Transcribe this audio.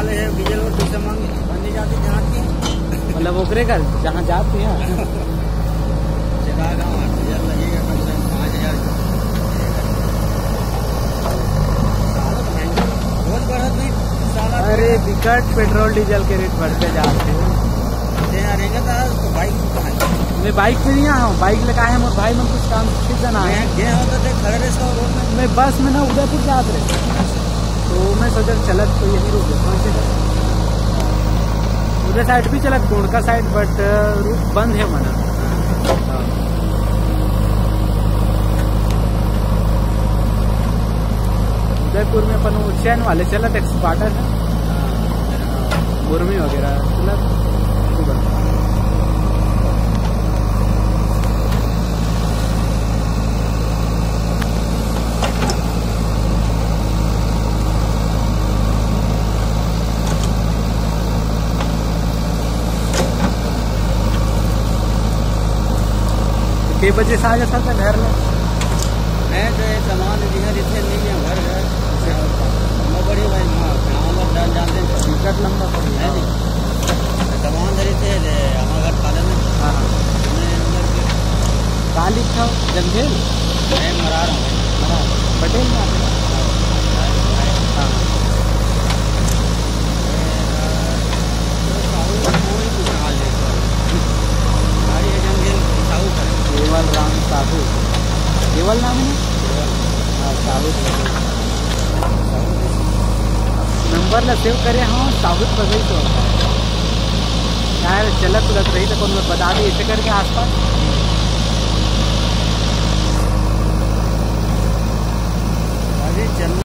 डाले है डीजल और दूसरे मांगे जाती जहाँ की मतलब ओकरे कर जहाँ जाती है जगह 8,000 लगेगा कम से कम 5,000 बहुत बढ़ा भी। अरे विकट पेट्रोल डीजल के रेट बढ़ते जाते हैं। तो बाइक मैं बाइक पे नहीं आया हूँ, बाइक लगा है मोर भाई मन कुछ काम कितना आया है। मैं बस में ना उदयपुर जा रहे तो मैं सोचा चलत तो यही रूट है उधर साइड भी चलत गोड़का साइड, बट रूट बंद है मना। उदयपुर में अपन उज्जैन वाले चलत एक्सपार्टर है गुरमी वगैरह चलत। कितने बजे से आ जाता था घर में? मैं तो सामान जिधर इतने नहीं है घर है बड़ी भाई माँ गाँव जाते हैं टिकट लंबा पड़ी है नहीं सामान धरे थे हमारे घर काले में। हाँ काली था जंगल मैं मरा रहा हूँ बटेल में। केवल नाम है नंबर ला सेव करे हाँ साबुत बदल तो यार चलत उलत रही तो कौन बता दी ऐसे करके आसपास।